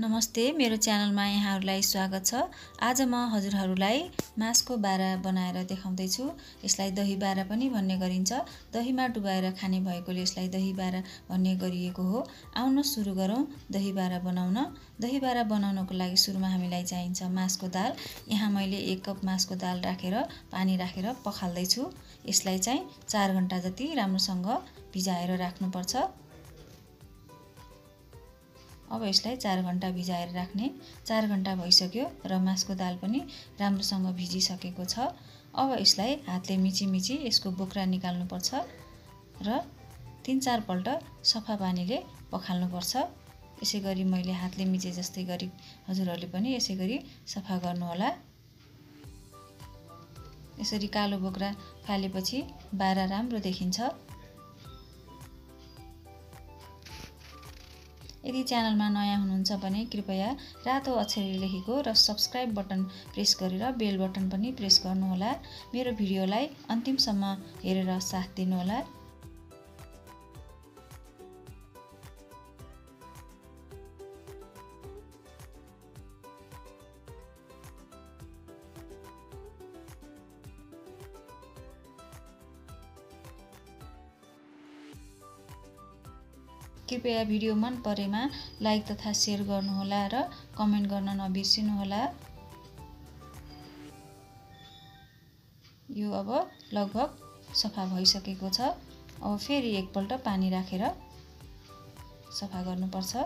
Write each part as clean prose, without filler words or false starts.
नमस्ते, मेरो च्यानलमा यहाँहरुलाई स्वागत छ। आज म हजुरहरुलाई मासको बारा बनाएर देखाउँदै छु। यसलाई दही बारा पनि भन्ने गरिन्छ। दहीमा डुबाएर खाने भएकोले यसलाई दही बारा भन्ने गरिएको हो। आउनु सुरु गरौँ दही बारा बनाउन। दही बारा बनाउनको लागि सुरुमा हामीलाई चाहिन्छ मासको दाल। यहाँ मैले 1 कप मासको दाल राखेर पानी राखेर पखाल्दै छु। यसलाई चाहिँ 4 घण्टा जति राम्रोसँग भिजाएर राख्नुपर्छ। अब यसलाई 4 घण्टा भिजाएर राख्ने। 4 घण्टा भइसक्यो र मासको दाल पनि राम्रोसँग भिजिसकेको छ। अब यसलाई हातले मिची मिची यसको बोक्रा निकाल्नुपर्छ र 3-4 पल्ट सफा पानीले पखाल्नुपर्छ। यसैगरी मैले हातले मिचे जस्तै गरी हजुरहरूले पनि यसैगरी सफा गर्नु होला। यसरी कालो बोक्रा फालेपछि बारा राम्रो देखिन्छ। यदि च्यानलमा नयाँ हुनुहुन्छ भने कृपया रातो अक्षरले लेखेको र सब्स्क्राइब बटन प्रेस गरेर बेल बटन पनि प्रेस गर्नुहोला। मेरो भिडियोलाई अन्तिमसम्म हेरेर साथ दिनुहोला। कृपया भिडियो मन परेमा लाइक तथा शेयर गर्नुहोला र कमेन्ट गर्न नबिर्सिनुहोला। यो अब लगभग सफा भइसकेको छ। अब फेरि एकपल्ट पानी राखेर सफा गर्नुपर्छ।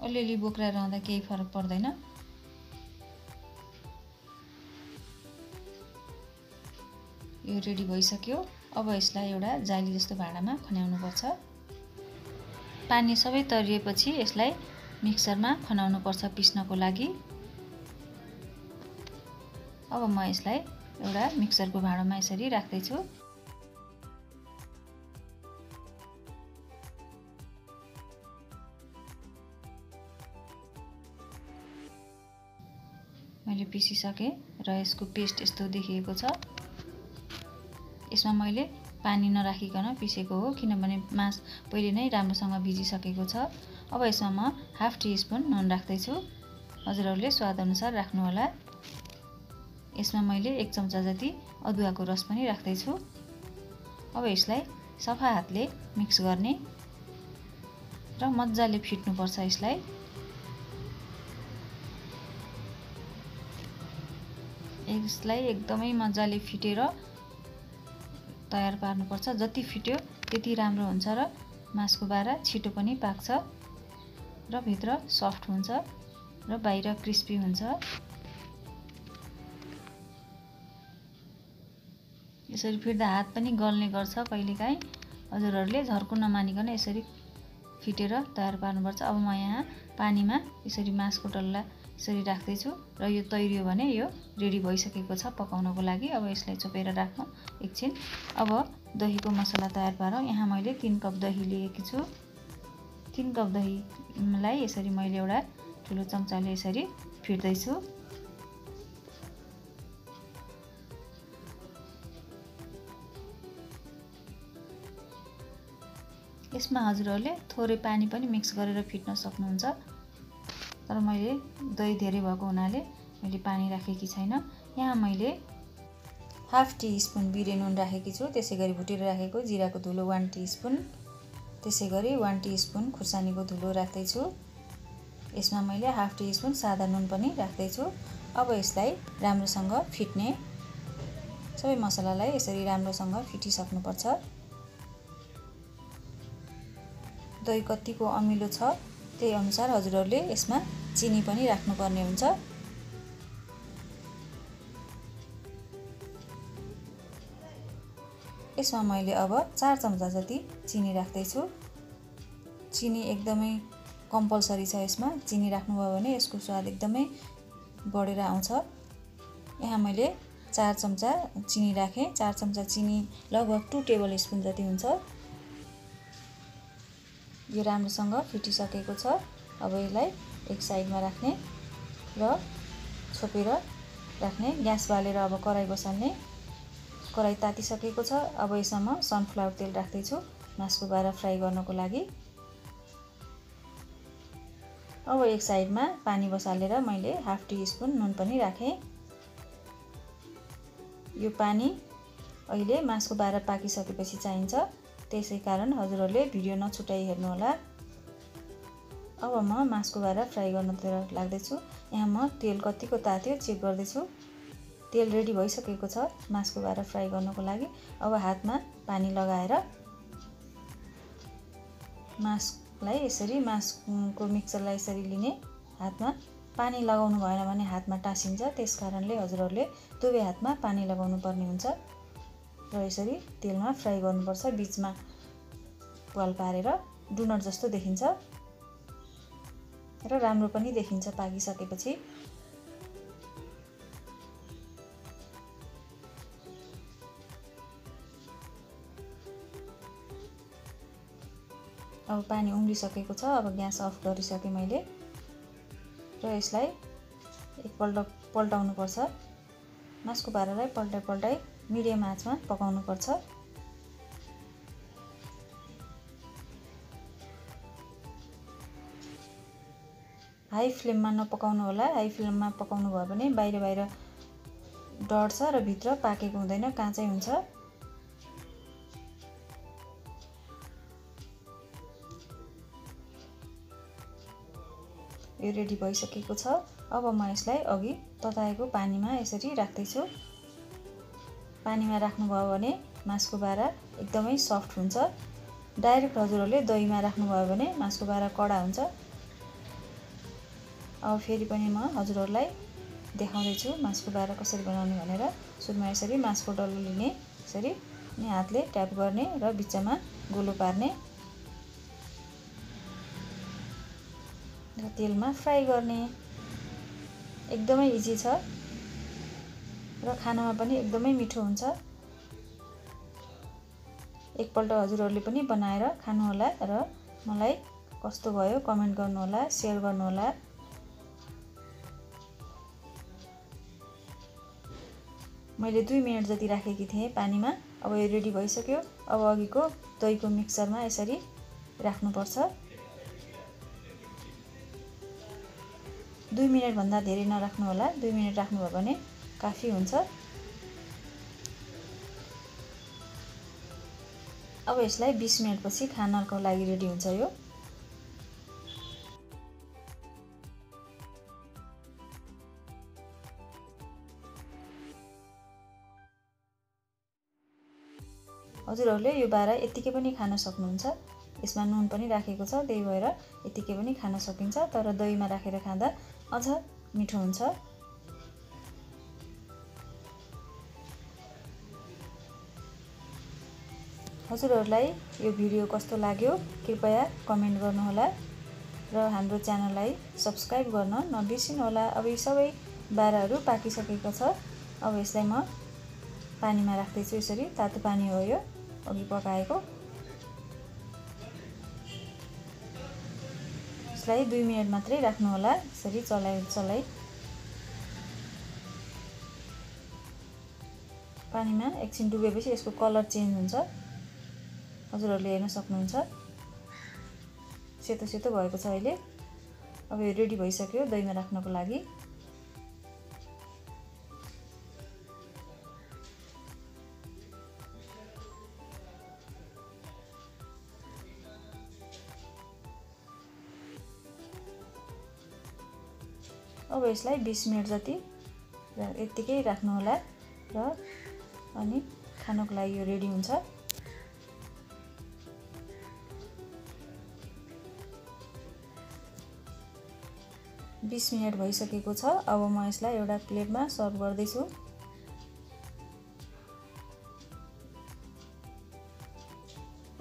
अलिअलि बोक्रा रहँदा केही फरक पर्दैन। यो रेडी भइसक्यो। अब यसलाई एउटा जाली जस्तो भाँडामा खन्याउनुपर्छ। पानी सबै तरिएपछि यसलाई मिक्सरमा खन्याउनुपर्छ पिस्नको लागि। अब म यसलाई एउटा मिक्सरको भाँडामा यसरी राख्दै छु। मैले पिसिसके र यसको पेस्ट यस्तो देखिएको छ। यसमा मैले पानी नराखिकन पिसेको हो, किनभने मास पहिले नै राम्रोसँग भिजिसकेको छ। अब यसमा म हाफ टीस्पून नुन राख्दैछु। हजुरहरूले स्वादअनुसार राख्नुहोला। यसमा मैले 1 चम्चा जति अदुवाको रस पनि राख्दैछु। अब यसलाई सफा हातले मिक्स गर्ने र मज्जाले फिट्नुपर्छ। यसलाई एकदमै मज्जाले फिटेर तयार पार्नुपर्छ। जति फिट्यो त्यति राम्रो हुन्छ र मासको बारा छिटो पनि पाक्छ र भित्र सफ्ट हुन्छ र बाहिर क्रिस्पी हुन्छ। यसरी फिट्दा हात पनि गल्ने गर्छ कहिलेकाहीँ। हजुरहरूले झर्को नमानिकन यसरी फिटेर तयार पार्नुपर्छ। अब म यहाँ पानीमा यसरी मासको डल्ला यसरी राख्दैछु र यो तैरियो भने यो रेडी भइसकेको छ पकाउनको लागि। अब यसलाई चोपेर राखौँ एकछिन। अब दहीको मसला तयार पारौँ। यहाँ मैले 3 कप दही लिएको छु। 3 कप दहीलाई यसरी मैले एउटा ठुलो चम्चाले यसरी फिट्दैछु। यसमा हजुरहरूले थोरै पानी पनि मिक्स गरेर फिट्न सक्नुहुन्छ, तर मैले दही धेरै भएको हुनाले मैले पानी राखेकी छैन। यहाँ मैले हाफ टीस्पून बिरे नुन राखेकी छु। त्यसैगरी भुटेर राखेको जीराको धुलो 1 टीस्पून, त्यसैगरी 1 टीस्पून खुर्सानीको धुलो राख्दैछु। यसमा मैले हाफ टीस्पून सादा नुन पनि राख्दैछु। अब यसलाई राम्रोसँग फिट्ने, सबै मसलालाई यसरी राम्रोसँग फिटिसक्नुपर्छ। दही कतिको अमिलो छ त्यही अनुसार हजुरहरूले यसमा चिनी पनि राख्नुपर्ने हुन्छ। यसमा मैले अब 4 चम्चा जति चिनी राख्दैछु। चिनी एकदमै कम्पलसरी छ। यसमा चिनी राख्नुभयो भने यसको स्वाद एकदमै बढेर आउँछ। यहाँ मैले 4 चम्चा चिनी राखेँ। 4 चम्चा चिनी लगभग 2 टेबलस्पुन जति हुन्छ। यो राम्रोसँग फिटिसकेको छ। अब यसलाई एक साइडमा राख्ने र छोपेर राख्ने। ग्यास बालेर अब कराई बसाल्ने। कराई तातिसकेको छ। अब यसमा सनफ्लावर तेल राख्दै छु मासुको बारा फ्राई गर्नको लागि। अब एक साइडमा पानी बसालेर मैले हाफ टीस्पून नुन पनि राखेँ। यो पानी अहिले मासुको बारा पाकिसकेपछि चाहिन्छ, त्यसै कारण हजुरहरूले भिडियो नछुटाई हेर्नु होला। अब म मासुको बारा फ्राई गर्नतिर लाग्दै छु। यहाँ म तेल कतिको तात्यो चेक गर्दै छु। तेल रेडी भइसकेको छ मासुको बारा फ्राई गर्नको लागि। अब हातमा पानी लगाएर मासुलाई यसरी मासुको मिक्सरलाई यसरी लिने, हातमा पानी लगाउनु भएन भने हातमा टासिन्छ, त्यस कारणले हजुरहरूले दुवै हातमा पानी लगाउनु पर्ने हुन्छ र यसरी तेलमा फ्राई गर्नुपर्छ। बीचमा प्वाल पारेर डोनट जस्तो देखिन्छ र राम्रो पनि देखिन्छ पाकिसकेपछि। अब पानी उम्लिसकेको छ। अब ग्यास अफ गरिसकेँ मैले र यसलाई एकपल्ट पल्टाउनुपर्छ। मासुको बारालाई पल्टाइ पल्टाइ मिडियम आँचमा पकाउनुपर्छ। हाई फ्लेममा नपकाउनु होला। हाई फ्लेममा पकाउनु भयो भने बाहिर बाहिर डढ्छ र भित्र पाकेको हुँदैन, काँचै हुन्छ। यो रेडी भइसकेको छ। अब म यसलाई अघि तताएको पानीमा यसरी राख्दैछु। पानीमा राख्नुभयो भने मासुको बारा एकदमै सफ्ट हुन्छ। डाइरेक्ट हजुरहरूले दहीमा राख्नुभयो भने मासुको बारा कडा हुन्छ। अब फेरि पनि म हजुरहरूलाई देखाउँदैछु मासुको बारा कसरी बनाउने भनेर। सुरुमा यसरी मासुको डल्लो लिने, यसरी अनि हातले ट्याप गर्ने र बिचमा गोलो पार्ने र तेलमा फ्राई गर्ने। एकदमै इजी छ र खानामा पनि एकदमै मिठो हुन्छ। एकपल्ट हजुरहरूले पनि बनाएर खानुहोला र मलाई कस्तो भयो कमेन्ट गर्नुहोला, सेयर गर्नुहोला। मैले 2 मिनट जति राखेकी थिएँ पानीमा। अब यो रेडी भइसक्यो। अब अघिको दहीको मिक्सरमा यसरी राख्नुपर्छ। 2 मिनट भन्दा धेरै नराख्नु होला। 2 मिनट राख्नुभयो भने काफी हुन्छ। अब यसलाई 20 मिनट पछि खानाको लागि रेडी हुन्छ। यो हजुरहरूले यो बारा यतिकै पनि खान सक्नुहुन्छ। यसमा नुन पनि राखेको छ, त्यही भएर यतिकै पनि खान सकिन्छ। तर दहीमा राखेर खाँदा अझ मिठो हुन्छ। हजुरहरूलाई यो भिडियो कस्तो लाग्यो कृपया कमेन्ट गर्नुहोला र हाम्रो च्यानललाई सब्स्क्राइब गर्न नबिर्सिनुहोला। अब यी सबै बाराहरू पाकिसकेको छ। अब यसलाई म पानीमा राख्दैछु। यसरी तातो पानी हो यो अघि पकाएको। यसलाई 2 मिनट मात्रै राख्नु होला। यसरी चलाइ पानीमा एकछिन डुबेपछि यसको कलर चेन्ज हुन्छ, हजुरहरूले हेर्न सक्नुहुन्छ। सेतो सेतो भएको छ अहिले। अब यो रेडी भइसक्यो दहीमा राख्नको लागि। अब यसलाई 20 मिनट जति यतिकै राख्नु होला र अनि खानको लागि यो रेडी हुन्छ। हुन्छ 20 मिनट भइसकेको छ। अब म यसलाई एउटा प्लेटमा सर्भ गर्दैछु।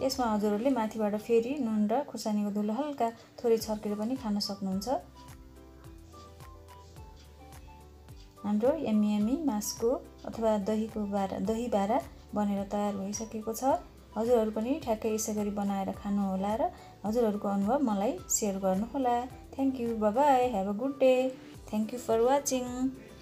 यसमा हजुरहरूले माथिबाट फेरि नुन र खुर्सानीको धुलो हल्का थोरै छर्केर पनि खान सक्नुहुन्छ। हाम्रो यम्मी यम्मी मासुको अथवा दहीको बारा दही बारा बनेर तयार भइसकेको छ। हजुरहरू पनि ठ्याक्कै यसै गरी बनाएर खानुहोला र हजुरहरूको अनुभव मलाई सेयर गर्नुहोला। Thank you, bye bye, have a good day, thank you for watching.